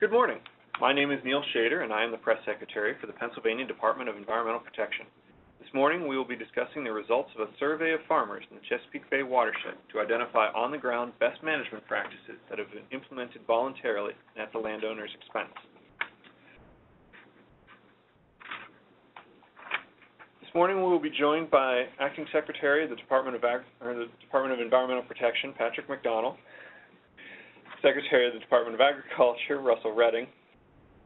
Good morning. My name is Neil Shader, and I am the Press Secretary for the Pennsylvania Department of Environmental Protection. This morning, we will be discussing the results of a survey of farmers in the Chesapeake Bay watershed to identify on-the-ground best management practices that have been implemented voluntarily and at the landowner's expense. This morning, we will be joined by Acting Secretary of the Department of Environmental Protection, Patrick McDonnell, Secretary of the Department of Agriculture, Russell Redding,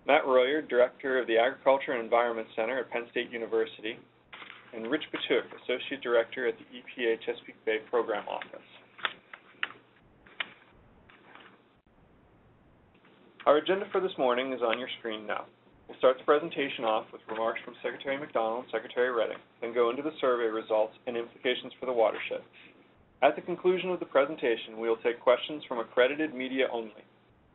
Matt Royer, Director of the Agriculture and Environment Center at Penn State University, and Rich Batiuk, Associate Director at the EPA Chesapeake Bay Program Office. Our agenda for this morning is on your screen now. We'll start the presentation off with remarks from Secretary McDonnell and Secretary Redding, then go into the survey results and implications for the watershed. At the conclusion of the presentation, we will take questions from accredited media only.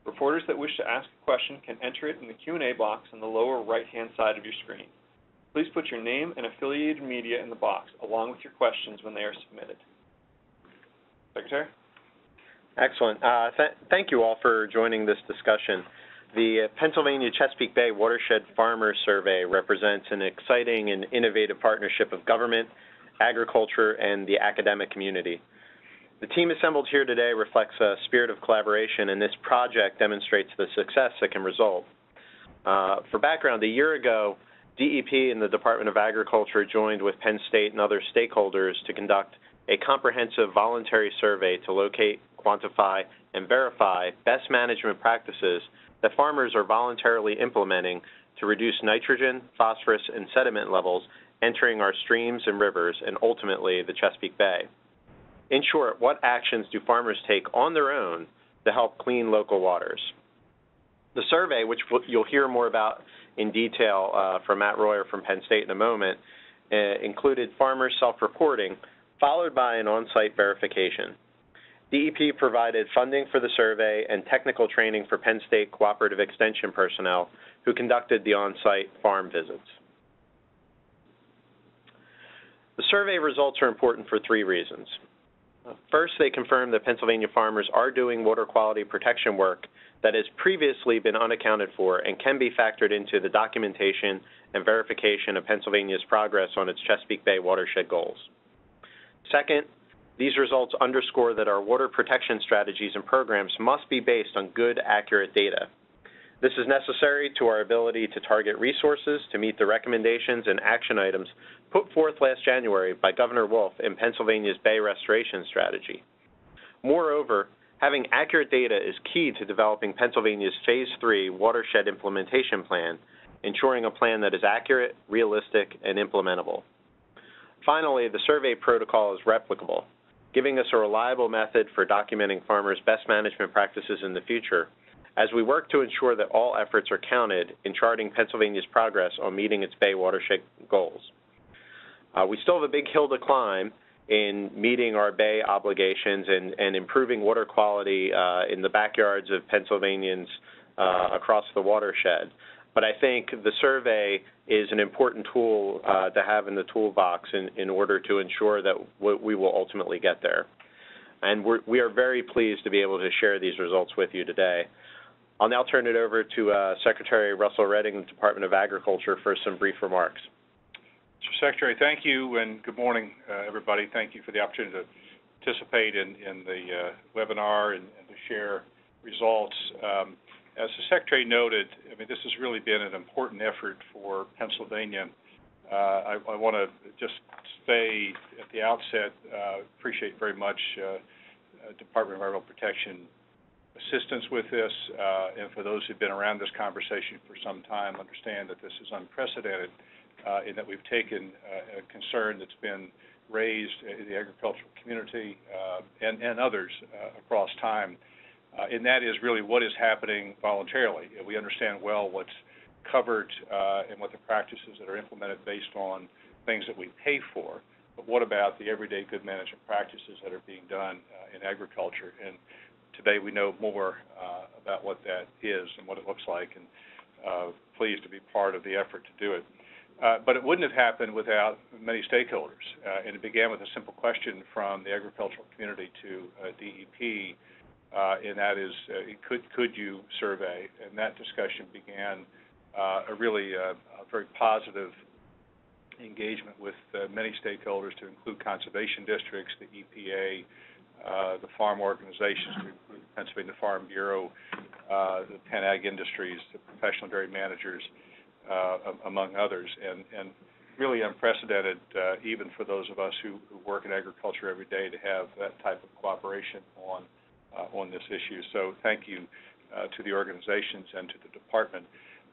Reporters that wish to ask a question can enter it in the Q&A box on the lower right-hand side of your screen. Please put your name and affiliated media in the box, along with your questions when they are submitted. Secretary? Excellent. Thank you all for joining this discussion. The Pennsylvania Chesapeake Bay Watershed Farmer Survey represents an exciting and innovative partnership of government, agriculture, and the academic community. The team assembled here today reflects a spirit of collaboration, and this project demonstrates the success that can result. For background, a year ago, DEP and the Department of Agriculture joined with Penn State and other stakeholders to conduct a comprehensive voluntary survey to locate, quantify, and verify best management practices that farmers are voluntarily implementing to reduce nitrogen, phosphorus, and sediment levels entering our streams and rivers and ultimately the Chesapeake Bay. In short, what actions do farmers take on their own to help clean local waters? The survey, which you'll hear more about in detail from Matt Royer from Penn State in a moment, included farmers' self-reporting, followed by an on-site verification. DEP provided funding for the survey and technical training for Penn State Cooperative Extension personnel who conducted the on-site farm visits. The survey results are important for three reasons. First, they confirm that Pennsylvania farmers are doing water quality protection work that has previously been unaccounted for and can be factored into the documentation and verification of Pennsylvania's progress on its Chesapeake Bay watershed goals. Second, these results underscore that our water protection strategies and programs must be based on good, accurate data. This is necessary to our ability to target resources to meet the recommendations and action items put forth last January by Governor Wolf in Pennsylvania's Bay Restoration Strategy. Moreover, having accurate data is key to developing Pennsylvania's Phase 3 Watershed Implementation Plan, ensuring a plan that is accurate, realistic, and implementable. Finally, the survey protocol is replicable, giving us a reliable method for documenting farmers' best management practices in the future, as we work to ensure that all efforts are counted in charting Pennsylvania's progress on meeting its Bay watershed goals. We still have a big hill to climb in meeting our Bay obligations and improving water quality in the backyards of Pennsylvanians across the watershed. But I think the survey is an important tool to have in the toolbox in order to ensure that we will ultimately get there. And we are very pleased to be able to share these results with you today. I'll now turn it over to Secretary Russell Redding, Department of Agriculture, for some brief remarks. Mr. Secretary, thank you, and good morning, everybody. Thank you for the opportunity to participate in the webinar and to share results. As the Secretary noted, I mean, this has really been an important effort for Pennsylvania. I want to just say at the outset, appreciate very much Department of Environmental Protection assistance with this, and for those who've been around this conversation for some time, understand that this is unprecedented in that we've taken a concern that's been raised in the agricultural community and others across time, and that is really what is happening voluntarily. We understand well what's covered and what the practices that are implemented based on things that we pay for, but what about the everyday good management practices that are being done in agriculture? And today we know more about what that is and what it looks like, and pleased to be part of the effort to do it. But it wouldn't have happened without many stakeholders, and it began with a simple question from the agricultural community to DEP and that is, could you survey? And that discussion began a really very positive engagement with many stakeholders, to include conservation districts, the EPA, the farm organizations, the Pennsylvania Farm Bureau, the Penn Ag Industries, the professional dairy managers, among others, and really unprecedented even for those of us who work in agriculture every day to have that type of cooperation on this issue. So thank you to the organizations and to the department.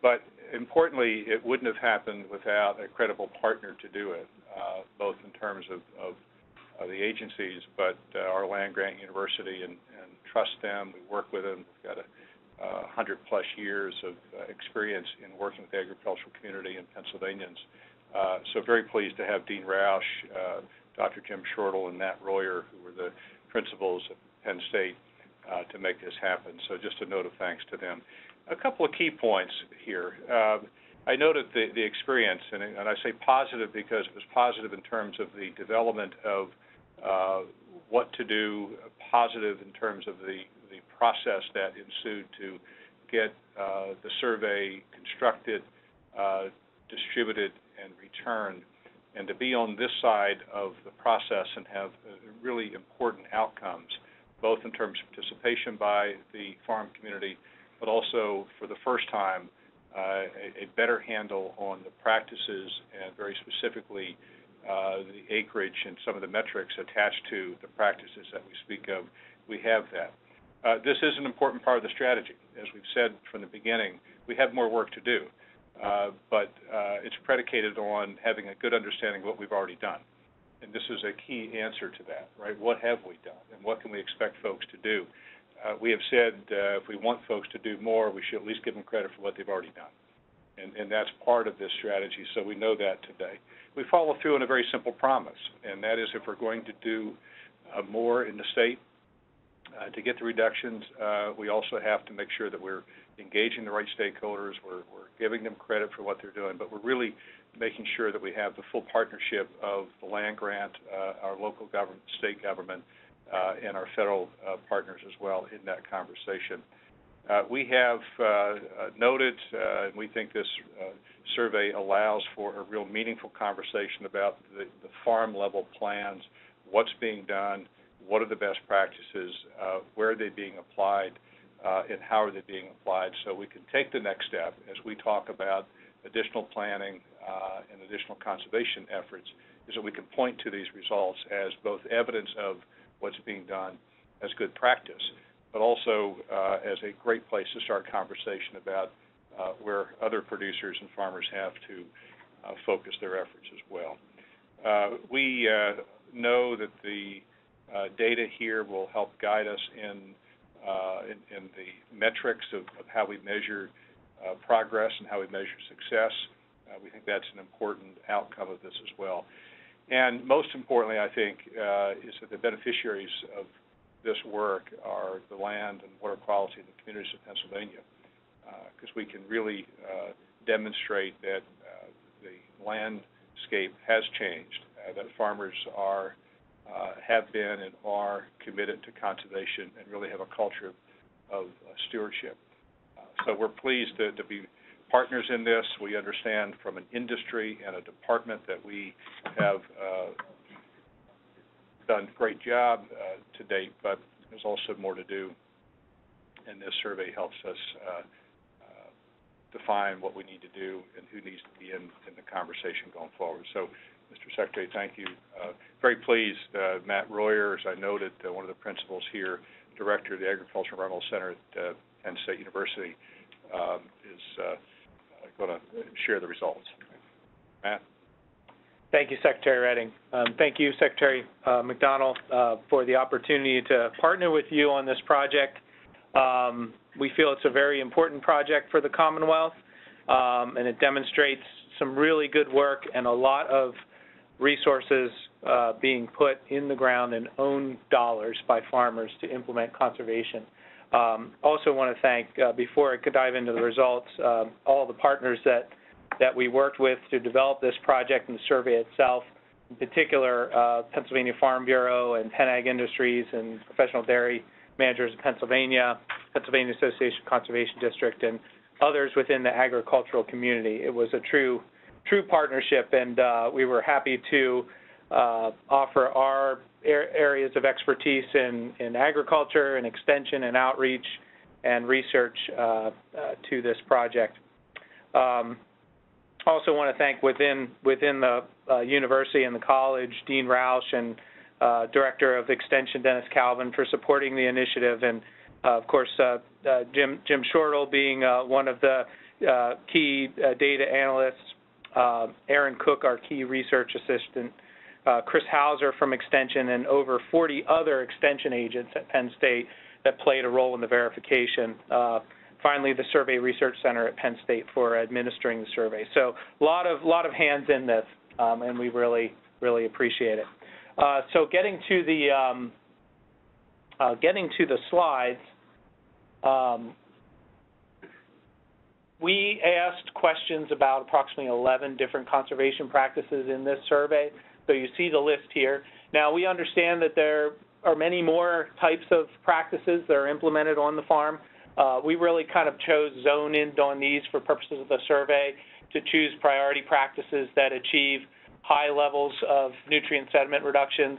But importantly, it wouldn't have happened without a credible partner to do it, both in terms of the agencies, but our land-grant university, and trust them. We work with them. We've got 100-plus years of experience in working with the agricultural community and Pennsylvanians. So very pleased to have Dean Roush, Dr. Jim Shortle, and Matt Royer, who were the principals at Penn State, to make this happen. So just a note of thanks to them. A couple of key points here. I noted the experience, and I say positive because it was positive in terms of the development of what to do, positive in terms of the process that ensued to get the survey constructed, distributed, and returned, and to be on this side of the process and have really important outcomes, both in terms of participation by the farm community, but also for the first time a better handle on the practices and very specifically the acreage and some of the metrics attached to the practices that we speak of. We have that. This is an important part of the strategy. As we've said from the beginning, we have more work to do, but it's predicated on having a good understanding of what we've already done. And this is a key answer to that, right? What have we done, and what can we expect folks to do? We have said if we want folks to do more, we should at least give them credit for what they've already done. And that's part of this strategy, so we know that today. We follow through on a very simple promise, and that is if we're going to do more in the state to get the reductions, we also have to make sure that we're engaging the right stakeholders, we're giving them credit for what they're doing, but we're really making sure that we have the full partnership of the land grant, our local government, state government, and our federal partners as well in that conversation. We have noted, and we think this survey allows for a real meaningful conversation about the farm-level plans, what's being done, what are the best practices, where are they being applied, and how are they being applied, so we can take the next step as we talk about additional planning and additional conservation efforts, is that we can point to these results as both evidence of what's being done as good practice, but also as a great place to start conversation about where other producers and farmers have to focus their efforts as well. We know that the data here will help guide us in the metrics of how we measure progress and how we measure success. We think that's an important outcome of this as well. And most importantly, I think, is that the beneficiaries of this work are the land and water quality in the communities of Pennsylvania, because we can really demonstrate that the landscape has changed, that farmers are have been and are committed to conservation and really have a culture of stewardship. So we're pleased to be partners in this. We understand from an industry and a department that we have done a great job to date, but there's also more to do, and this survey helps us define what we need to do and who needs to be in the conversation going forward. So, Mr. Secretary, thank you. Very pleased, Matt Royer, as I noted, one of the principals here, director of the Agricultural Environmental Center at Penn State University, is going to share the results. Matt? Thank you, Secretary Redding. Thank you, Secretary McDonnell, for the opportunity to partner with you on this project. We feel it's a very important project for the Commonwealth, and it demonstrates some really good work and a lot of resources being put in the ground and owned dollars by farmers to implement conservation. Also want to thank, before I could dive into the results, all the partners that we worked with to develop this project and the survey itself, in particular Pennsylvania Farm Bureau and Penn Ag Industries and Professional Dairy managers in Pennsylvania, Pennsylvania Association of Conservation District, and others within the agricultural community. It was a true partnership, and we were happy to offer our areas of expertise in agriculture and extension and outreach and research to this project. Also want to thank within the university and the college, Dean Roush and Director of Extension, Dennis Calvin, for supporting the initiative, and of course Jim Shortle being one of the key data analysts, Aaron Cook, our key research assistant, Chris Hauser from Extension, and over 40 other Extension agents at Penn State that played a role in the verification. Finally, the Survey Research Center at Penn State for administering the survey. So a lot of hands in this, and we really appreciate it. So getting to the slides, we asked questions about approximately 11 different conservation practices in this survey. So you see the list here. Now, we understand that there are many more types of practices that are implemented on the farm. We really kind of chose zone in on these for purposes of the survey to choose priority practices that achieve high levels of nutrient sediment reductions,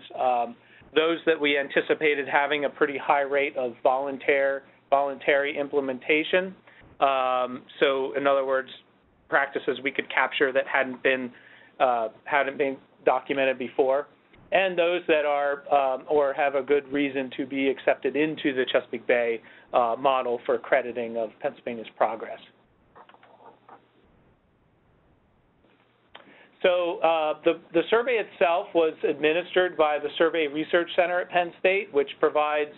those that we anticipated having a pretty high rate of voluntary implementation. So in other words, practices we could capture that hadn't been documented before, and those that are or have a good reason to be accepted into the Chesapeake Bay model for crediting of Pennsylvania's progress. So the survey itself was administered by the Survey Research Center at Penn State, which provides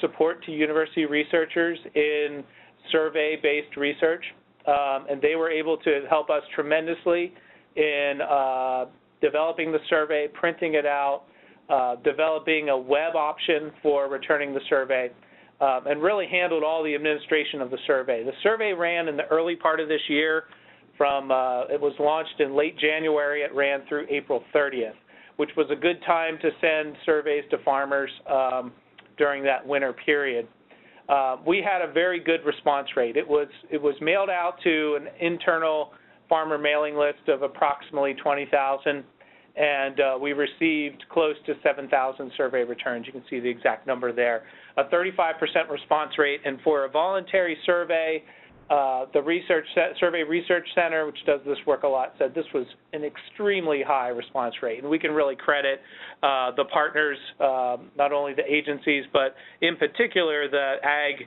support to university researchers in survey-based research, and they were able to help us tremendously in developing the survey, printing it out, developing a web option for returning the survey, and really handled all the administration of the survey. The survey ran in the early part of this year. It was launched in late January. It ran through April 30th, which was a good time to send surveys to farmers during that winter period. We had a very good response rate. It was mailed out to an internal farmer mailing list of approximately 20,000, and we received close to 7,000 survey returns. You can see the exact number there. A 35% response rate, and for a voluntary survey, the Survey Research Center, which does this work a lot, said this was an extremely high response rate. And we can really credit the partners, not only the agencies, but in particular the ag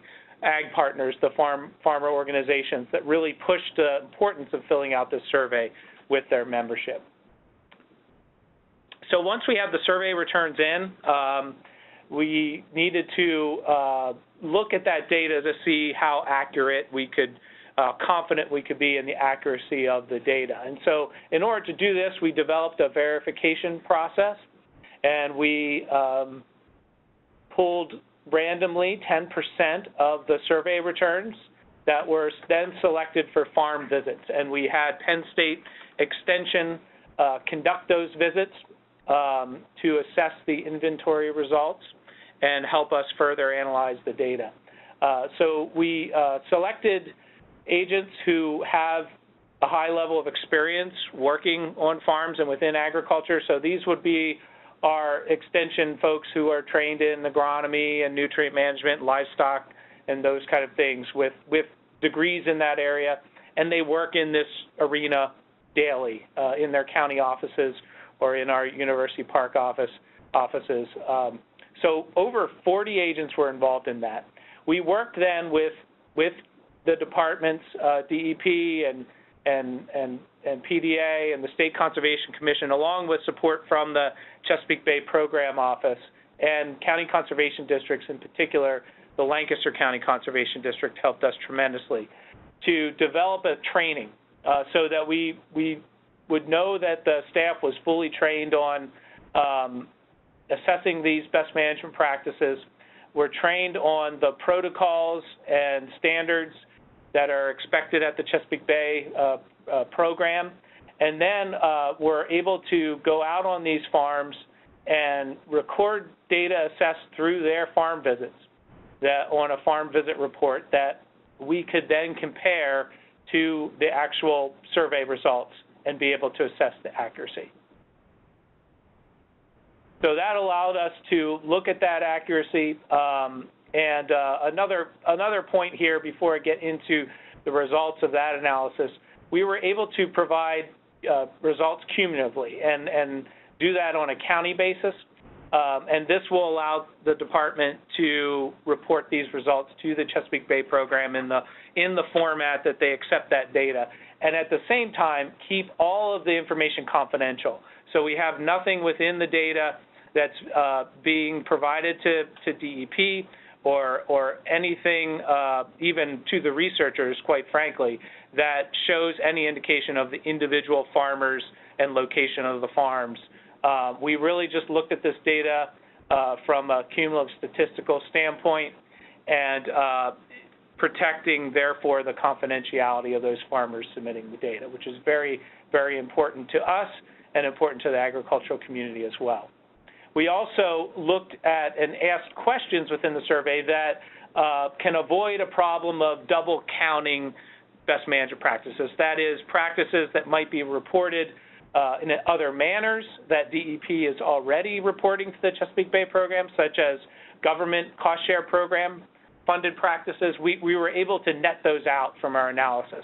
partners, the farmer organizations that really pushed the importance of filling out this survey with their membership. So once we have the survey returns in, we needed to look at that data to see how confident we could be in the accuracy of the data. And so in order to do this, we developed a verification process, and we pulled randomly 10% of the survey returns that were then selected for farm visits. And we had Penn State Extension conduct those visits to assess the inventory results and help us further analyze the data. So we selected agents who have a high level of experience working on farms and within agriculture. So these would be our extension folks who are trained in agronomy and nutrient management, livestock, and those kind of things with degrees in that area. And they work in this arena daily in their county offices or in our University Park offices. So over 40 agents were involved in that. We worked then with the departments, DEP and PDA and the State Conservation Commission, along with support from the Chesapeake Bay Program Office and county conservation districts in particular. The Lancaster County Conservation District helped us tremendously to develop a training so that we would know that the staff was fully trained on assessing these best management practices. We're trained on the protocols and standards that are expected at the Chesapeake Bay program. And then we're able to go out on these farms and record data assessed through their farm visits. that on a farm visit report that we could then compare to the actual survey results and be able to assess the accuracy. So that allowed us to look at that accuracy. Another point here before I get into the results of that analysis, we were able to provide results cumulatively and do that on a county basis. And this will allow the department to report these results to the Chesapeake Bay program in the format that they accept that data. And at the same time, keep all of the information confidential. So we have nothing within the data that's being provided to DEP or anything even to the researchers, quite frankly, that shows any indication of the individual farmers and location of the farms. We really just looked at this data from a cumulative statistical standpoint and protecting, therefore, the confidentiality of those farmers submitting the data, which is very, very important to us and important to the agricultural community as well. We also looked at and asked questions within the survey that can avoid a problem of double counting best management practices. That is, practices that might be reported in other manners that DEP is already reporting to the Chesapeake Bay program, such as government cost share program funded practices. We were able to net those out from our analysis.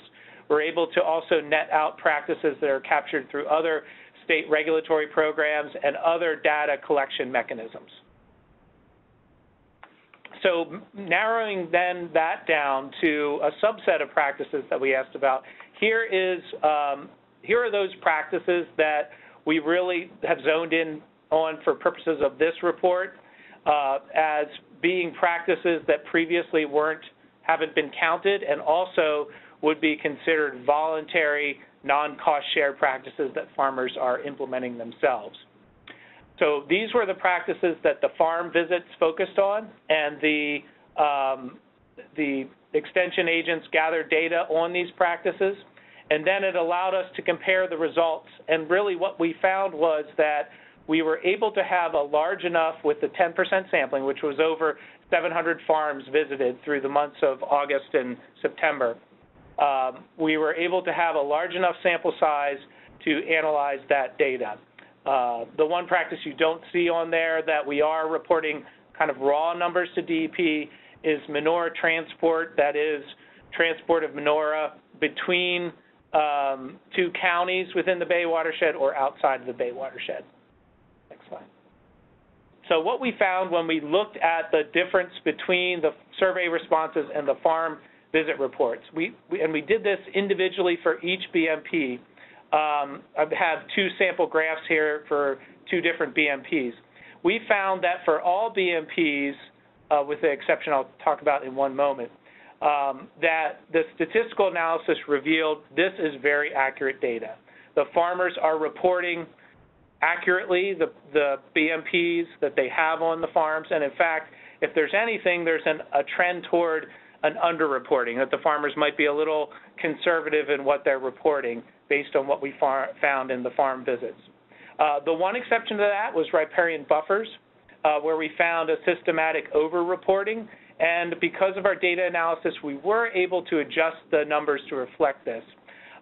We're able to also net out practices that are captured through other state regulatory programs and other data collection mechanisms. So narrowing then that down to a subset of practices that we asked about, here is here are those practices that we really have zoned in on for purposes of this report as being practices that previously haven't been counted and also would be considered voluntary, non-cost share practices that farmers are implementing themselves. So these were the practices that the farm visits focused on, and the extension agents gathered data on these practices. And then it allowed us to compare the results, and really what we found was that we were able to have a large enough, with the 10% sampling, which was over 700 farms visited through the months of August and September, we were able to have a large enough sample size to analyze that data. The one practice you don't see on there that we are reporting kind of raw numbers to DEP is manure transport, that is transport of manure between two counties within the Bay watershed or outside of the Bay watershed. Next slide. So what we found when we looked at the difference between the survey responses and the farm visit reports, we did this individually for each BMP. I have two sample graphs here for two different BMPs. We found that for all BMPs, with the exception I'll talk about in one moment, that the statistical analysis revealed this is very accurate data. The farmers are reporting accurately the BMPs that they have on the farms, and in fact, if there's anything, there's a trend toward an underreporting, that the farmers might be a little conservative in what they're reporting based on what we found in the farm visits. The one exception to that was riparian buffers, where we found a systematic overreporting. And because of our data analysis, we were able to adjust the numbers to reflect this.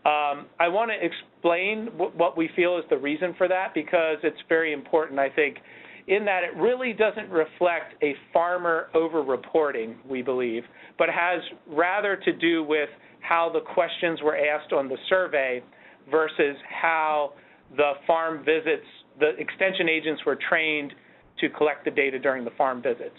I want to explain what we feel is the reason for that, because it's very important, I think, in that it really doesn't reflect a farmer over-reporting, we believe, but has rather to do with how the questions were asked on the survey versus how the farm visits, the extension agents were trained to collect the data during the farm visits.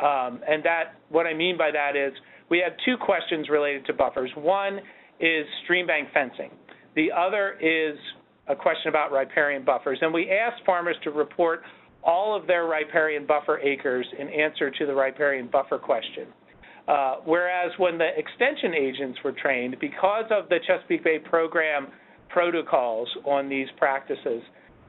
And that, what I mean by that is, we had two questions related to buffers. One is stream bank fencing. The other is a question about riparian buffers. And we asked farmers to report all of their riparian buffer acres in answer to the riparian buffer question. Whereas when the extension agents were trained, because of the Chesapeake Bay program protocols on these practices,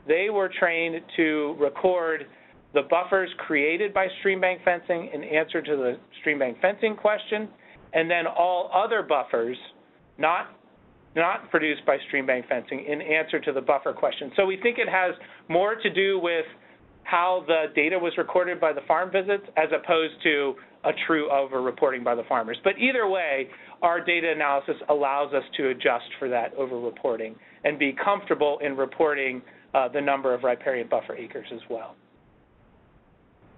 they were trained to record the buffers created by stream bank fencing in answer to the stream bank fencing question, and then all other buffers not produced by stream bank fencing in answer to the buffer question. So we think it has more to do with how the data was recorded by the farm visits as opposed to a true over-reporting by the farmers. But either way, our data analysis allows us to adjust for that over-reporting and be comfortable in reporting the number of riparian buffer acres as well.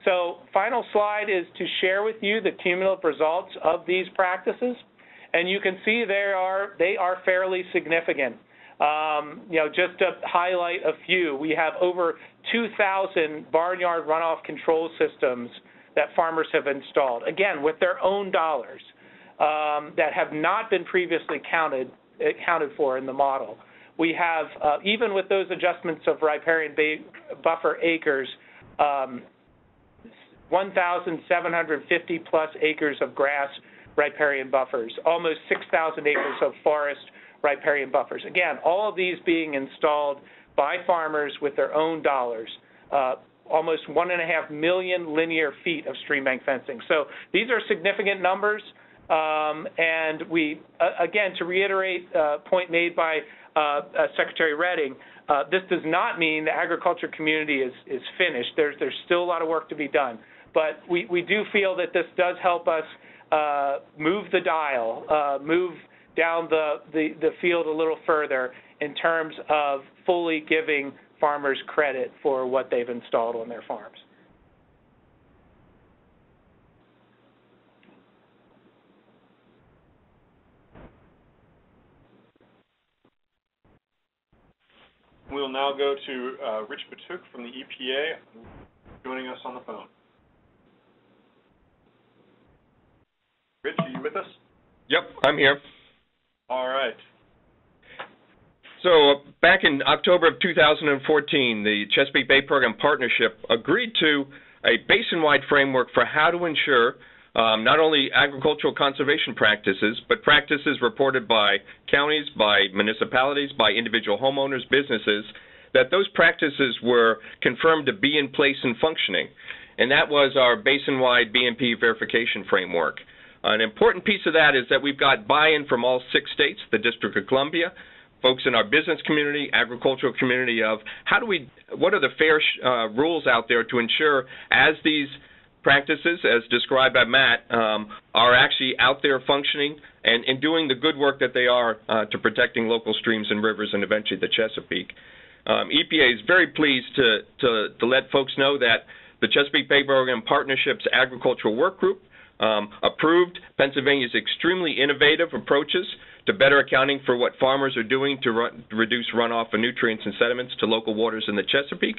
So final slide is to share with you the cumulative results of these practices. And you can see they are fairly significant. You know, just to highlight a few, we have over 2,000 barnyard runoff control systems that farmers have installed, again, with their own dollars, that have not been previously accounted for in the model. We have, even with those adjustments of riparian buffer acres, 1,750 plus acres of grass riparian buffers, almost 6,000 acres of forest riparian buffers. Again, all of these being installed by farmers with their own dollars, almost 1.5 million linear feet of stream bank fencing. So these are significant numbers, and we, again, to reiterate a point made by Secretary Redding, this does not mean the agriculture community is finished. There's still a lot of work to be done, but we do feel that this does help us move the dial, move down the field a little further in terms of fully giving farmers credit for what they've installed on their farms. We'll now go to Rich Batiuk from the EPA joining us on the phone. Rich, are you with us? Yep, I'm here. All right. So back in October of 2014, the Chesapeake Bay Program Partnership agreed to a basin-wide framework for how to ensure not only agricultural conservation practices, but practices reported by counties, by municipalities, by individual homeowners, businesses, that those practices were confirmed to be in place and functioning. And that was our basin-wide BMP verification framework. An important piece of that is that we've got buy-in from all 6 states, the District of Columbia, folks in our business community, agricultural community, of how do we, what are the fair rules out there to ensure as these practices, as described by Matt, are actually out there functioning and doing the good work that they are to protecting local streams and rivers and eventually the Chesapeake. EPA is very pleased to let folks know that the Chesapeake Bay Program Partnership's Agricultural Work Group approved Pennsylvania's extremely innovative approaches to better accounting for what farmers are doing to reduce runoff of nutrients and sediments to local waters in the Chesapeake.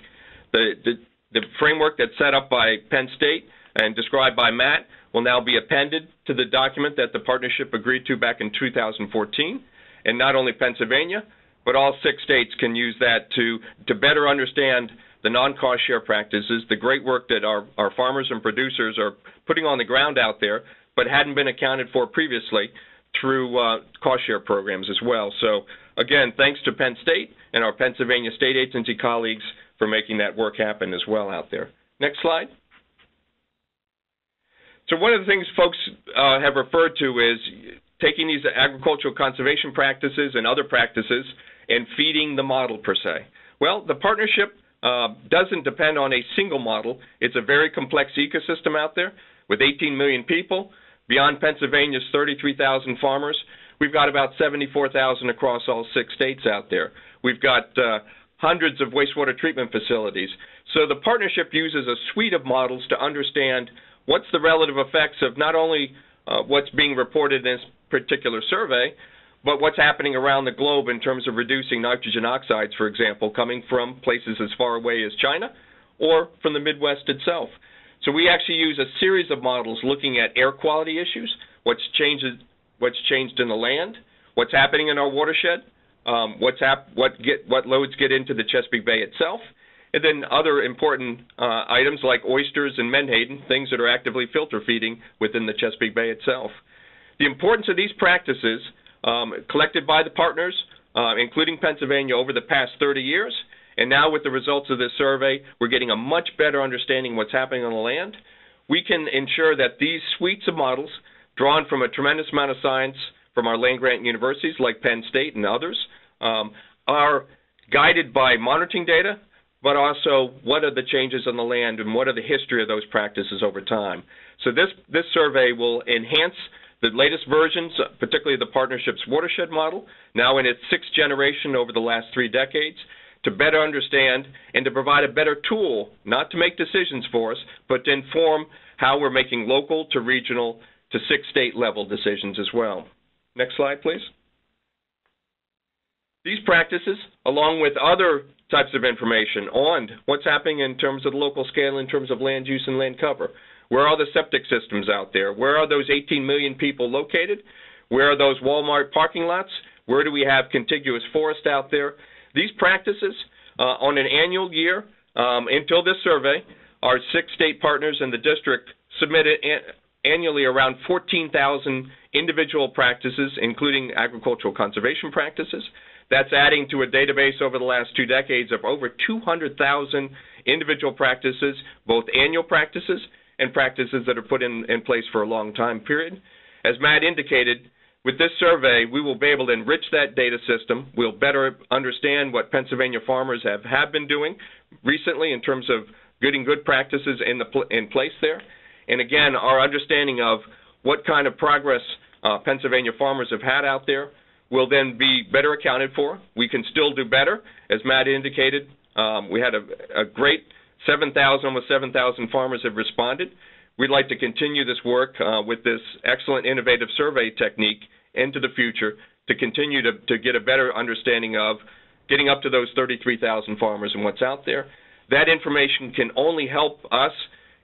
The framework that's set up by Penn State and described by Matt will now be appended to the document that the partnership agreed to back in 2014. And not only Pennsylvania, but all 6 states can use that to better understand the non-cost share practices, the great work that our farmers and producers are putting on the ground out there, but hadn't been accounted for previously through cost share programs as well. So again, thanks to Penn State and our Pennsylvania state agency colleagues for making that work happen as well out there. Next slide. So one of the things folks have referred to is taking these agricultural conservation practices and other practices and feeding the model per se. Well, the partnership doesn't depend on a single model. It's a very complex ecosystem out there with 18 million people. Beyond Pennsylvania's 33,000 farmers, we've got about 74,000 across all 6 states out there. We've got hundreds of wastewater treatment facilities. So the partnership uses a suite of models to understand what's the relative effects of not only what's being reported in this particular survey, but what's happening around the globe in terms of reducing nitrogen oxides, for example, coming from places as far away as China or from the Midwest itself. So we actually use a series of models looking at air quality issues, what's changed in the land, what's happening in our watershed, what loads get into the Chesapeake Bay itself, and then other important items like oysters and menhaden, things that are actively filter feeding within the Chesapeake Bay itself. The importance of these practices collected by the partners, including Pennsylvania, over the past 30 years, and now with the results of this survey, we're getting a much better understanding of what's happening on the land. We can ensure that these suites of models, drawn from a tremendous amount of science from our land-grant universities like Penn State and others, are guided by monitoring data, but also what are the changes on the land and what are the history of those practices over time. So this survey will enhance the latest versions, particularly the partnership's watershed model, now in its sixth generation over the last 3 decades, to better understand and to provide a better tool, not to make decisions for us, but to inform how we're making local to regional to 6 state level decisions as well. Next slide, please. These practices, along with other types of information on what's happening in terms of the local scale, in terms of land use and land cover. Where are the septic systems out there? Where are those 18 million people located? Where are those Walmart parking lots? Where do we have contiguous forest out there? These practices on an annual year until this survey, our 6 state partners in the district submitted annually around 14,000 individual practices, including agricultural conservation practices. That's adding to a database over the last 2 decades of over 200,000 individual practices, both annual practices and practices that are put in place for a long time period. As Matt indicated, with this survey, we will be able to enrich that data system. We'll better understand what Pennsylvania farmers have been doing recently in terms of getting good practices in place there. And again, our understanding of what kind of progress Pennsylvania farmers have had out there will then be better accounted for. We can still do better. As Matt indicated, we had a great 7,000, almost 7,000 farmers have responded. We'd like to continue this work with this excellent innovative survey technique into the future to continue to get a better understanding of getting up to those 33,000 farmers and what's out there. That information can only help us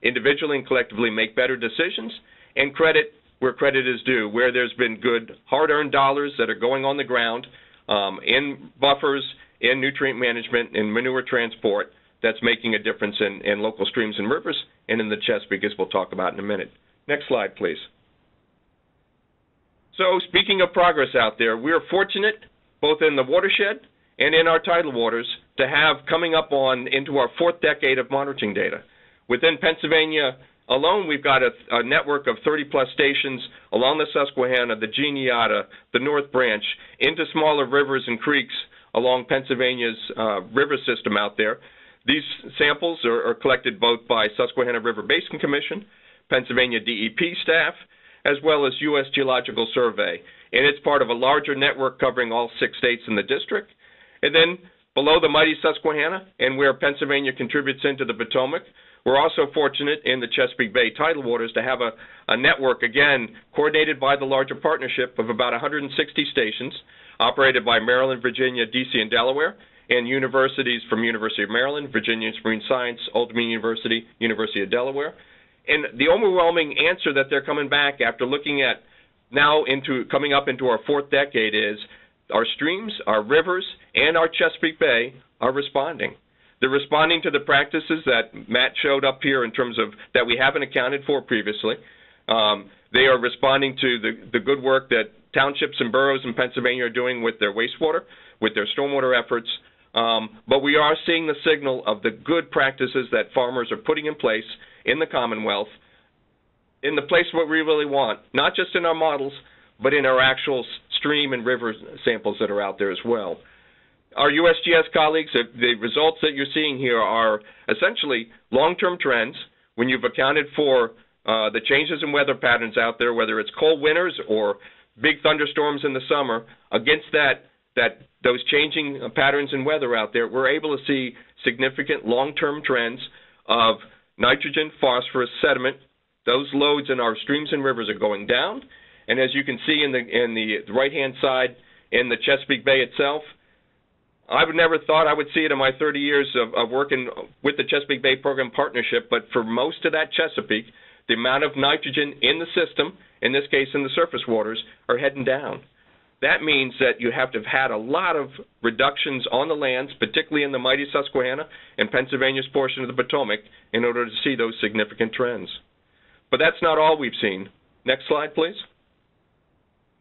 individually and collectively make better decisions and credit where credit is due, where there's been good hard-earned dollars that are going on the ground in buffers, in nutrient management, in manure transport, that's making a difference in local streams and rivers and in the Chesapeake, as we'll talk about in a minute. Next slide, please. So speaking of progress out there, we are fortunate, both in the watershed and in our tidal waters, to have coming up on into our 4th decade of monitoring data. Within Pennsylvania alone, we've got a network of 30-plus stations along the Susquehanna, the Juniata, the North Branch, into smaller rivers and creeks along Pennsylvania's river system out there. These samples are collected both by Susquehanna River Basin Commission, Pennsylvania DEP staff, as well as U.S. Geological Survey. And it's part of a larger network covering all 6 states in the district. And then below the mighty Susquehanna and where Pennsylvania contributes into the Potomac, we're also fortunate in the Chesapeake Bay tidal waters to have a network, again, coordinated by the larger partnership of about 160 stations operated by Maryland, Virginia, D.C., and Delaware, and universities from University of Maryland, Virginia Marine Science, Old Dominion University, University of Delaware. And the overwhelming answer that they're coming back after looking at now into coming up into our 4th decade is our streams, our rivers, and our Chesapeake Bay are responding. They're responding to the practices that Matt showed up here in terms of that we haven't accounted for previously. They are responding to the good work that townships and boroughs in Pennsylvania are doing with their wastewater, with their stormwater efforts. But we are seeing the signal of the good practices that farmers are putting in place in the Commonwealth, in the place where we really want, not just in our models, but in our actual stream and river samples that are out there as well. Our USGS colleagues, the results that you're seeing here are essentially long-term trends when you've accounted for the changes in weather patterns out there, whether it's cold winters or big thunderstorms in the summer. Against that those changing patterns in weather out there, we're able to see significant long-term trends of nitrogen, phosphorus, sediment. Those loads in our streams and rivers are going down, and as you can see in the right-hand side in the Chesapeake Bay itself, I would never thought I would see it in my 30 years of working with the Chesapeake Bay Program Partnership, but for most of that Chesapeake, the amount of nitrogen in the system, in this case in the surface waters, are heading down. That means that you have to have had a lot of reductions on the lands, particularly in the mighty Susquehanna and Pennsylvania's portion of the Potomac, in order to see those significant trends. But that's not all we've seen. Next slide, please.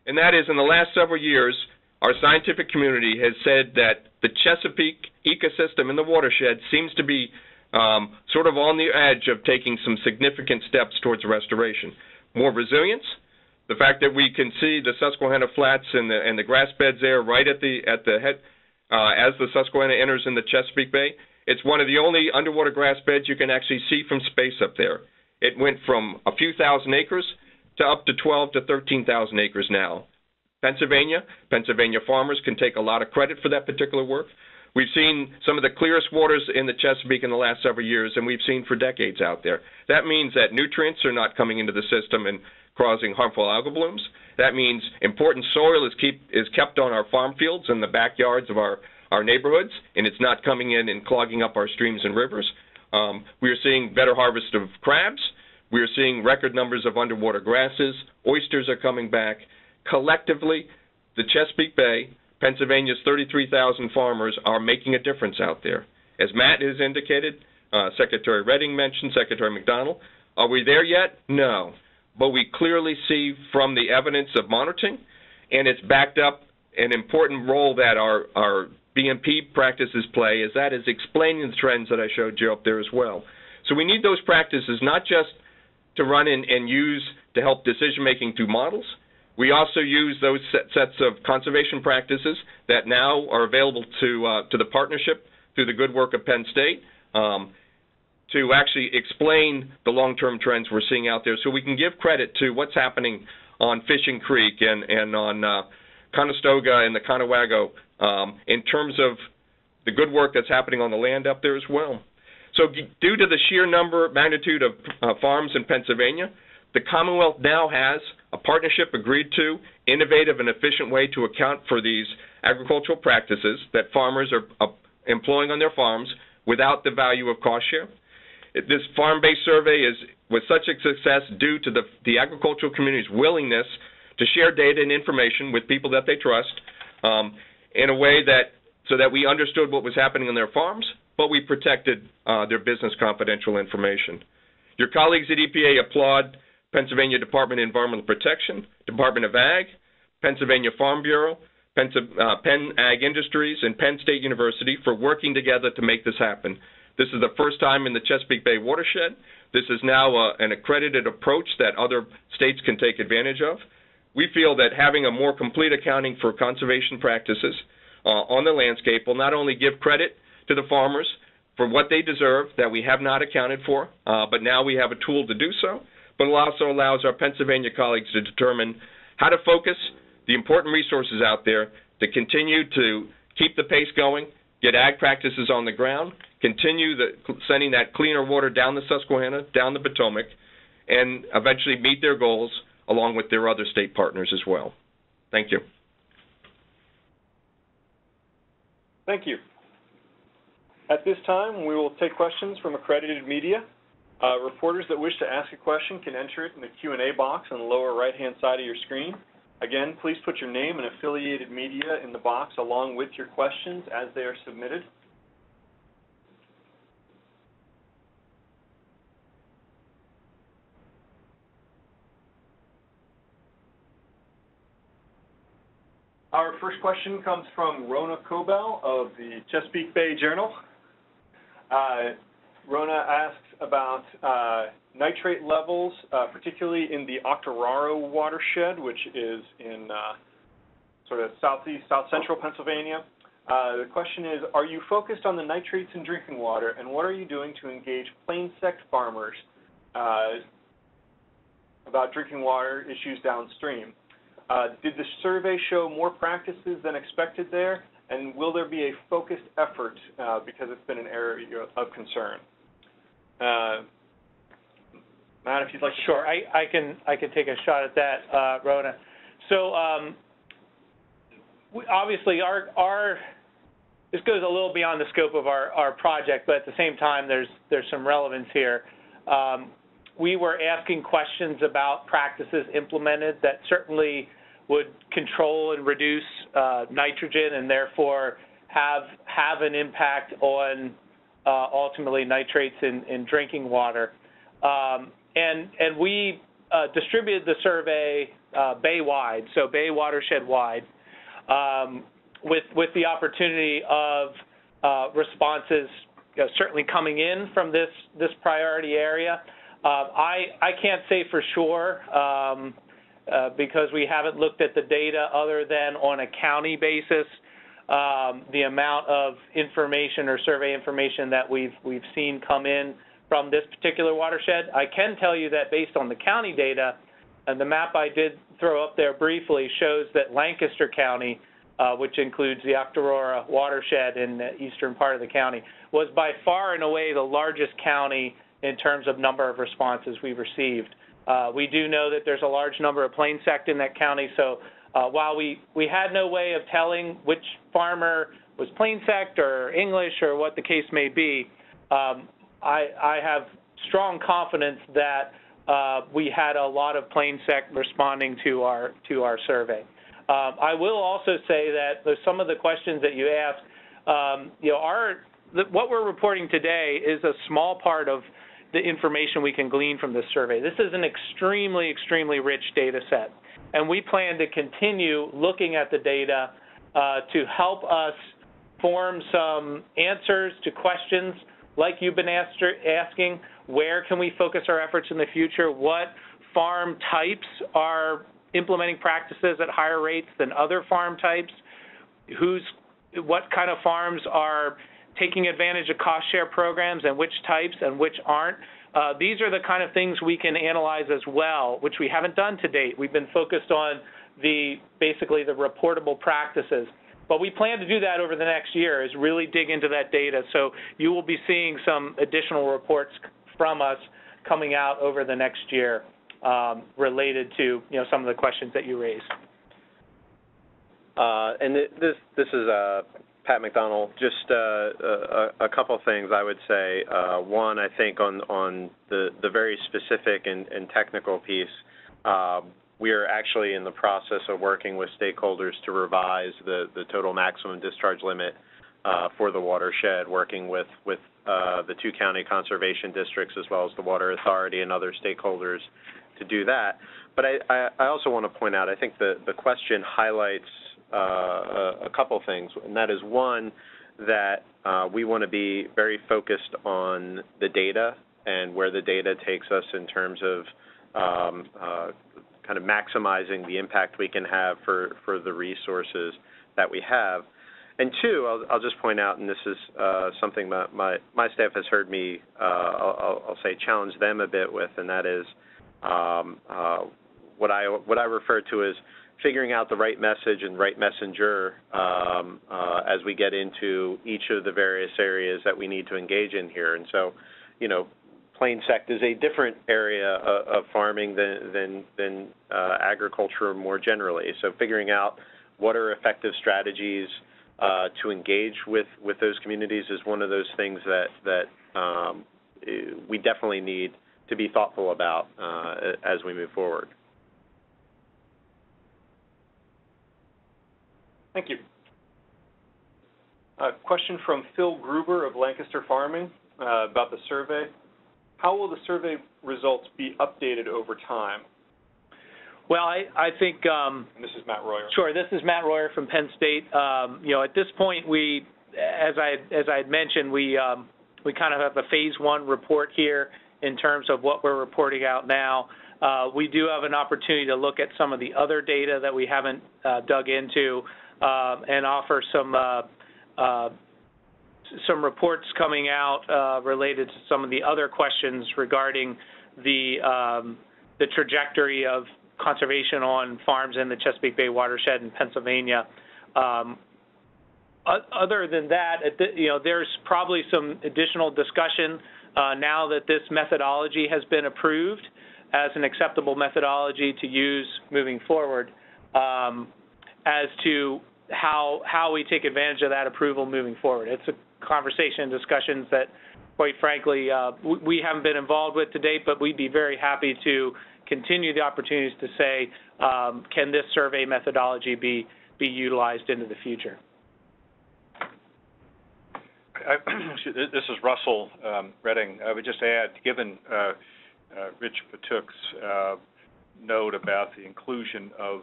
And that is, in the last several years, our scientific community has said that the Chesapeake ecosystem in the watershed seems to be sort of on the edge of taking some significant steps towards restoration. More resilience, the fact that we can see the Susquehanna Flats and the grass beds there right at the head as the Susquehanna enters in the Chesapeake Bay It's one of the only underwater grass beds you can actually see from space up there. It went from a few thousand acres to up to 12,000 to 13,000 acres now. Pennsylvania farmers can take a lot of credit for that particular work. We've seen some of the clearest waters in the Chesapeake in the last several years, and we've seen for decades out there. That means that nutrients are not coming into the system and causing harmful algal blooms. That means important soil is kept on our farm fields and the backyards of our neighborhoods, and it's not coming in and clogging up our streams and rivers. We are seeing better harvest of crabs. We are seeing record numbers of underwater grasses. Oysters are coming back. Collectively, the Chesapeake Bay, Pennsylvania's 33,000 farmers are making a difference out there. As Matt has indicated, Secretary Redding mentioned, Secretary McDonnell, are we there yet? No. But we clearly see from the evidence of monitoring, and it's backed up an important role that our BMP practices play, is that is explaining the trends that I showed you up there as well. So we need those practices not just to run in and use to help decision-making through models. We also use those sets of conservation practices that now are available to the partnership through the good work of Penn State to actually explain the long-term trends we're seeing out there so we can give credit to what's happening on Fishing Creek and on Conestoga and the Conewago in terms of the good work that's happening on the land up there as well. So due to the sheer magnitude of farms in Pennsylvania, the Commonwealth now has a partnership agreed to, innovative and efficient way to account for these agricultural practices that farmers are employing on their farms without the value of cost share. This farm-based survey was such a success due to the agricultural community's willingness to share data and information with people that they trust in a way so that we understood what was happening on their farms, but we protected their business confidential information. Your colleagues at EPA applaud Pennsylvania Department of Environmental Protection, Department of Ag, Pennsylvania Farm Bureau, Penn Ag Industries, and Penn State University for working together to make this happen. This is the first time in the Chesapeake Bay watershed. This is now an accredited approach that other states can take advantage of. We feel that having a more complete accounting for conservation practices on the landscape will not only give credit to the farmers for what they deserve that we have not accounted for, but now we have a tool to do so, but it also allows our Pennsylvania colleagues to determine how to focus the important resources out there to continue to keep the pace going, get ag practices on the ground, continue sending that cleaner water down the Susquehanna, down the Potomac, and eventually meet their goals along with their other state partners as well. Thank you. Thank you. At this time, we will take questions from accredited media. Reporters that wish to ask a question can enter it in the Q&A box on the lower right-hand side of your screen. Again, please put your name and affiliated media in the box along with your questions as they are submitted. Our first question comes from Rona Cobell of the Chesapeake Bay Journal. Rona asks about nitrate levels, particularly in the Octoraro watershed, which is in sort of south central Pennsylvania. The question is, are you focused on the nitrates in drinking water, and what are you doing to engage plainsect farmers about drinking water issues downstream? Did the survey show more practices than expected there, and will there be a focused effort because it's been an area of concern? Matt, if you'd like to. Sure, I can take a shot at that, Rona. So obviously this goes a little beyond the scope of our project, but at the same time there's some relevance here. We were asking questions about practices implemented that certainly would control and reduce nitrogen and therefore have an impact on ultimately nitrates in drinking water. And we distributed the survey bay-wide, so bay watershed-wide, with the opportunity of responses certainly coming in from this priority area. I can't say for sure because we haven't looked at the data other than on a county basis the amount of information or survey information that we've seen come in from this particular watershed. I can tell you that based on the county data, and the map I did throw up there briefly shows that Lancaster County, which includes the Octoraro watershed in the eastern part of the county, was by far and away the largest county in terms of number of responses we received. We do know that there's a large number of plain sect in that county, so while we had no way of telling which farmer was plain sect or English or what the case may be, I have strong confidence that we had a lot of plain sect responding to our survey. I will also say that some of the questions that you asked, you know, what we're reporting today is a small part of the information we can glean from this survey. This is an extremely, extremely rich data set, and we plan to continue looking at the data to help us form some answers to questions like you've been asking. Where can we focus our efforts in the future? What farm types are implementing practices at higher rates than other farm types? What kind of farms are taking advantage of cost share programs, and which types and which aren't? These are the kind of things we can analyze as well, which we haven't done to date. We've been focused on basically the reportable practices. But we plan to do that over the next year, is really dig into that data. So you will be seeing some additional reports from us coming out over the next year related to, you know, some of the questions that you raised. And this is Pat McDonnell. Just a couple of things I would say. One, I think on the very specific and technical piece, we are actually in the process of working with stakeholders to revise the total maximum discharge limit for the watershed, working with the two county conservation districts as well as the Water Authority and other stakeholders to do that. But I also want to point out, I think the question highlights a couple things, and that is, one, that we want to be very focused on the data and where the data takes us in terms of kind of maximizing the impact we can have for the resources that we have. And two, I'll just point out, and this is something that my staff has heard me, I'll say, challenge them a bit with, and that is what I refer to as figuring out the right message and right messenger as we get into each of the various areas that we need to engage in here. And so, you know, plain sect is a different area of farming than agriculture more generally. So figuring out what are effective strategies to engage with those communities is one of those things that we definitely need to be thoughtful about as we move forward. Thank you. A question from Phil Gruber of Lancaster Farming about the survey. How will the survey results be updated over time? Well, I think... this is Matt Royer. Sure, this is Matt Royer from Penn State. You know, at this point, we, as I had mentioned, we kind of have a phase one report here in terms of what we're reporting out now. We do have an opportunity to look at some of the other data that we haven't dug into, and offer some reports coming out related to some of the other questions regarding the trajectory of conservation on farms in the Chesapeake Bay watershed in Pennsylvania. Other than that, you know, there's probably some additional discussion now that this methodology has been approved as an acceptable methodology to use moving forward, as to how we take advantage of that approval moving forward. It's a conversation and discussions that, quite frankly, we haven't been involved with to date, but we'd be very happy to continue the opportunities to say, can this survey methodology be utilized into the future? This is Russell Redding. I would just add, given Rich Batiuk's note about the inclusion of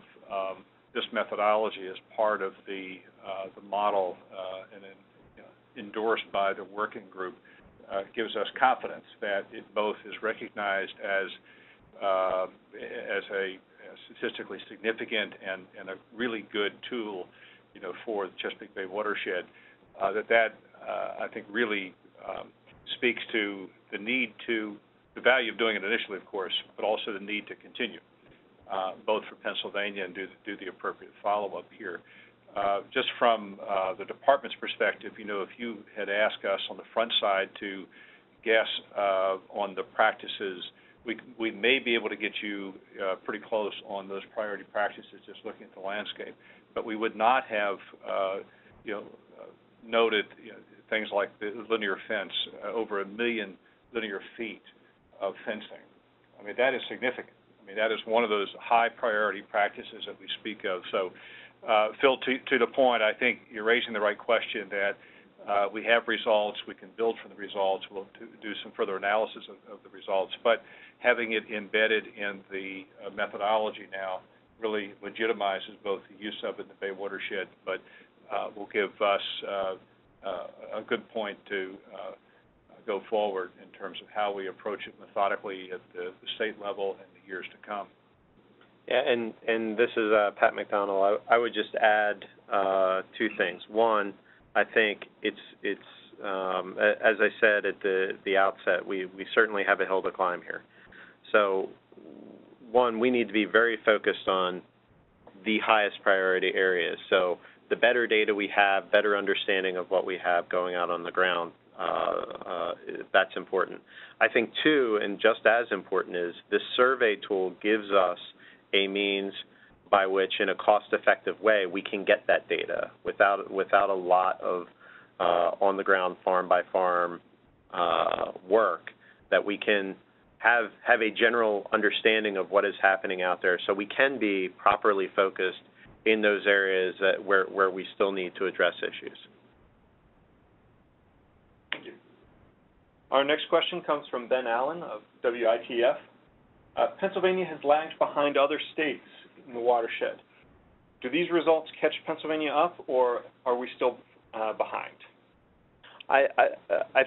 this methodology as part of the model and endorsed by the working group, gives us confidence that it both is recognized as a statistically significant and a really good tool for the Chesapeake Bay watershed, I think really speaks to the need to, the value of doing it initially, of course, but also the need to continue, both for Pennsylvania and do the appropriate follow-up here. Just from the department's perspective, if you had asked us on the front side to guess on the practices, we may be able to get you pretty close on those priority practices just looking at the landscape, but we would not have noted things like the linear fence, over 1 million linear feet of fencing. I mean, that is significant. I mean, that is one of those high priority practices that we speak of. So Phil, to the point, I think you're raising the right question that we have results, we can build from the results, we'll do some further analysis of the results, but having it embedded in the methodology now really legitimizes both the use of it in the Bay watershed, but will give us a good point to go forward in terms of how we approach it methodically at the state level in the years to come. Yeah, and this is Pat McDonnell. I would just add two things. One, I think it's as I said at the outset, we certainly have a hill to climb here. So, one, we need to be very focused on the highest priority areas. So, the better data we have, better understanding of what we have going out on the ground, that's important. I think, two, and just as important is this survey tool gives us a means by which, in a cost-effective way, we can get that data without a lot of on-the-ground, farm-by-farm work, that we can have a general understanding of what is happening out there, so we can be properly focused in those areas that where we still need to address issues. Thank you. Our next question comes from Ben Allen of WITF. Pennsylvania has lagged behind other states in the watershed. Do these results catch Pennsylvania up, or are we still behind? I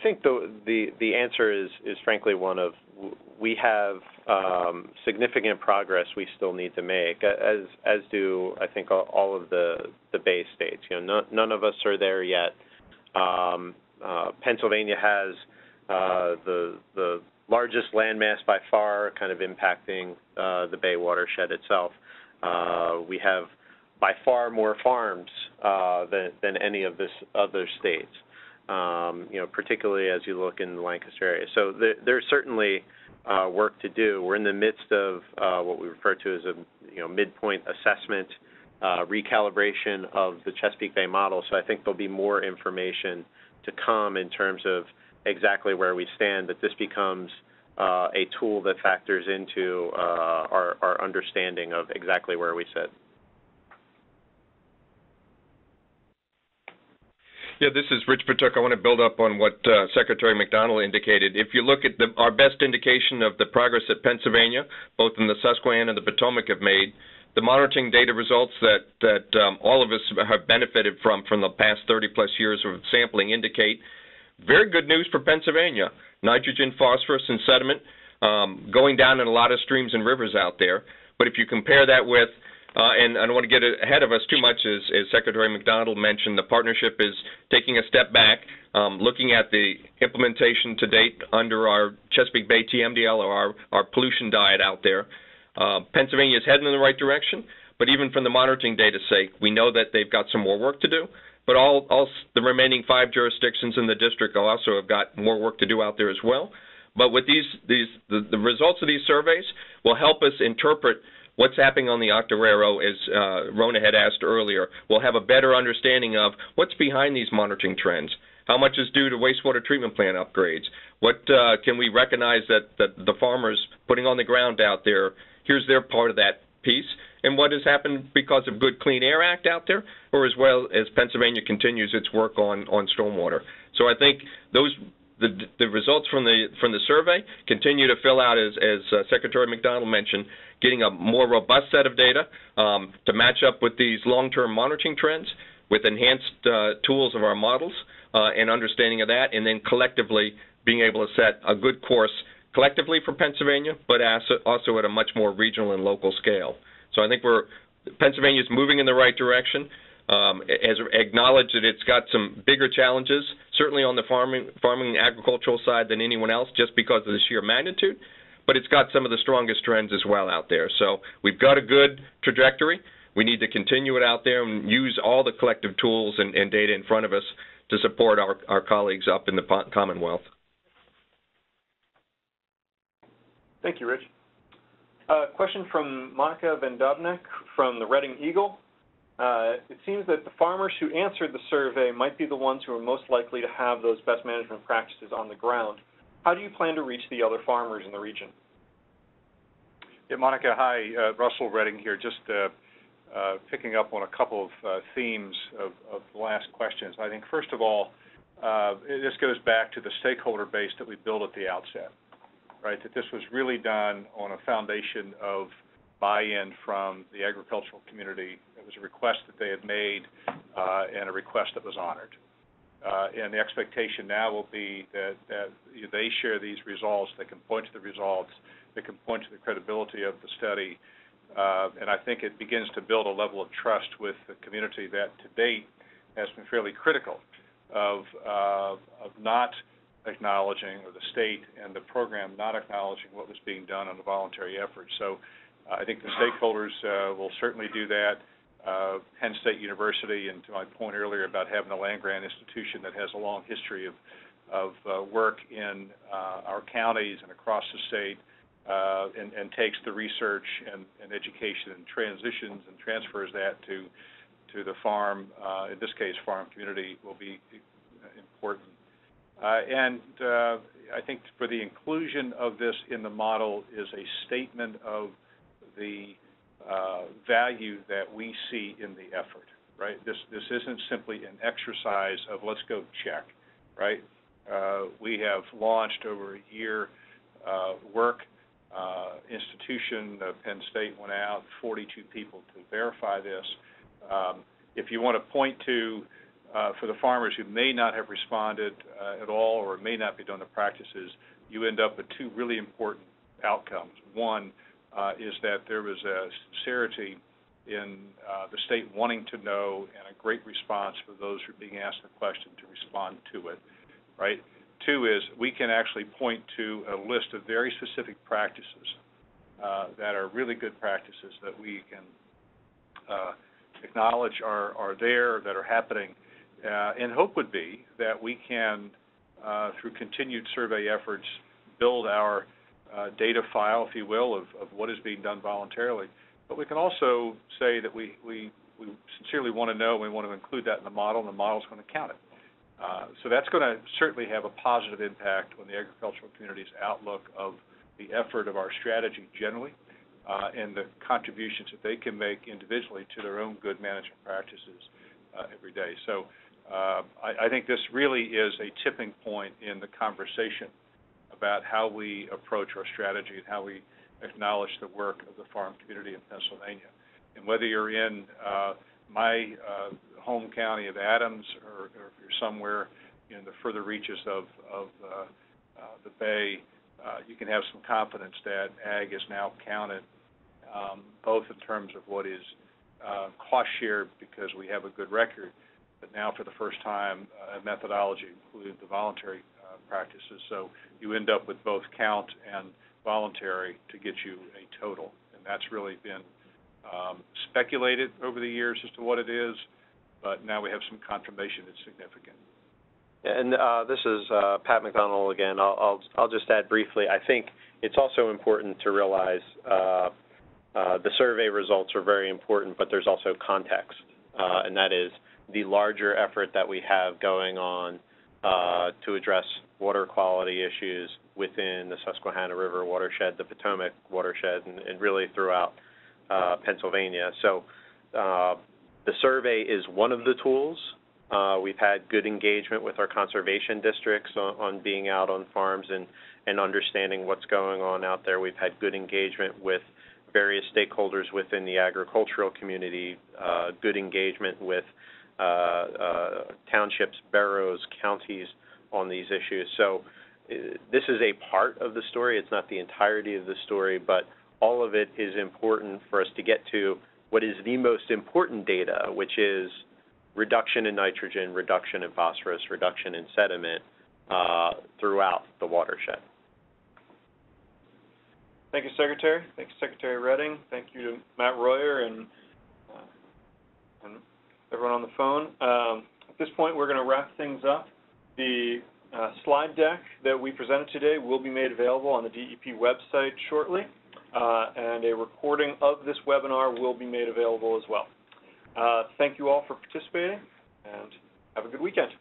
think the answer is frankly one of, we have significant progress we still need to make, as do I think all of the Bay states. None of us are there yet. Pennsylvania has the largest landmass by far, kind of impacting the Bay watershed itself. We have by far more farms than any of this other states, particularly as you look in the Lancaster area. So there's certainly work to do. We're in the midst of what we refer to as a midpoint assessment, recalibration of the Chesapeake Bay model. So I think there'll be more information to come in terms of exactly where we stand, but this becomes a tool that factors into our understanding of exactly where we sit. Yeah, this is Rich Batiuk. I want to build up on what Secretary McDonnell indicated. If you look at our best indication of the progress that Pennsylvania, both in the Susquehanna and the Potomac, have made, the monitoring data results that all of us have benefited from the past 30-plus years of sampling indicate very good news for Pennsylvania. Nitrogen, phosphorus, and sediment going down in a lot of streams and rivers out there. But if you compare that with, and I don't want to get ahead of us too much, as Secretary McDonnell mentioned, the partnership is taking a step back, looking at the implementation to date under our Chesapeake Bay TMDL, or our pollution diet out there. Pennsylvania is heading in the right direction, but even from the monitoring data's sake, we know that they've got some more work to do. But all the remaining 5 jurisdictions in the district also have got more work to do out there as well. But with the results of these surveys will help us interpret what's happening on the Octoraro, as Rona had asked earlier. We'll have a better understanding of what's behind these monitoring trends. How much is due to wastewater treatment plant upgrades? What can we recognize that the farmers putting on the ground out there, here's their part of that piece, and what has happened because of Good Clean Air Act out there, or as well as Pennsylvania continues its work on stormwater. So I think the results from the survey continue to fill out, as Secretary McDonnell mentioned, getting a more robust set of data to match up with these long-term monitoring trends with enhanced tools of our models and understanding of that, and then collectively being able to set a good course collectively for Pennsylvania, but also at a much more regional and local scale. So I think Pennsylvania is moving in the right direction, has acknowledged that it's got some bigger challenges, certainly on the farming and agricultural side than anyone else, just because of the sheer magnitude, but it's got some of the strongest trends as well out there. So we've got a good trajectory. We need to continue it out there and use all the collective tools and data in front of us to support our colleagues up in the Commonwealth. Thank you, Rich. Question from Monica Van Dobnik from the Reading Eagle. It seems that the farmers who answered the survey might be the ones who are most likely to have those best management practices on the ground. How do you plan to reach the other farmers in the region? Yeah, Monica, hi. Russell Redding here. Just picking up on a couple of themes of the last questions. I think, first of all, this goes back to the stakeholder base that we built at the outset, right? That this was really done on a foundation of buy-in from the agricultural community. It was a request that they had made and a request that was honored. And the expectation now will be that they share these results, they can point to the results, they can point to the credibility of the study, and I think it begins to build a level of trust with the community that to date has been fairly critical of not acknowledging, or the state and the program not acknowledging what was being done on a voluntary effort. So I think the stakeholders will certainly do that. Penn State University, and to my point earlier about having a land-grant institution that has a long history of work in our counties and across the state, and takes the research and education and transitions and transfers that to the farm, in this case, farm community, will be important. I think for the inclusion of this in the model is a statement of the value that we see in the effort, right? This isn't simply an exercise of let's go check, right? We have launched over a year work. Institution, Penn State went out, 42 people to verify this. If you want to point to, for the farmers who may not have responded at all or may not be doing the practices, you end up with two really important outcomes. One, is that there was a sincerity in the state wanting to know and a great response for those who are being asked the question to respond to it, right? Two is we can actually point to a list of very specific practices that are really good practices that we can acknowledge are there, that are happening, and hope would be that we can, through continued survey efforts, build our data file, if you will, of what is being done voluntarily. But we can also say that we sincerely want to know, we want to include that in the model, and the model is going to count it. So that's going to certainly have a positive impact on the agricultural community's outlook of the effort of our strategy generally, and the contributions that they can make individually to their own good management practices every day. So I think this really is a tipping point in the conversation about how we approach our strategy and how we acknowledge the work of the farm community in Pennsylvania. And whether you're in my home county of Adams, or if you're somewhere in the further reaches of the Bay, you can have some confidence that ag is now counted, both in terms of what is cost shared, because we have a good record, but now for the first time, methodology includes the voluntary practices. So you end up with both count and voluntary to get you a total. And that's really been speculated over the years as to what it is, but now we have some confirmation it's significant. And this is Pat McDonnell again. I'll just add briefly, I think it's also important to realize the survey results are very important, but there's also context, and that is the larger effort that we have going on to address water quality issues within the Susquehanna River watershed, the Potomac watershed, and really throughout Pennsylvania. So the survey is one of the tools. We've had good engagement with our conservation districts on being out on farms and understanding what's going on out there. We've had good engagement with various stakeholders within the agricultural community, good engagement with townships, boroughs, counties on these issues. So this is a part of the story. It's not the entirety of the story, but all of it is important for us to get to what is the most important data, which is reduction in nitrogen, reduction in phosphorus, reduction in sediment throughout the watershed. Thank you, Secretary. Thank you, Secretary Redding. Thank you to Matt Royer and everyone on the phone. At this point, we're going to wrap things up. The slide deck that we presented today will be made available on the DEP website shortly, and a recording of this webinar will be made available as well. Thank you all for participating, and have a good weekend.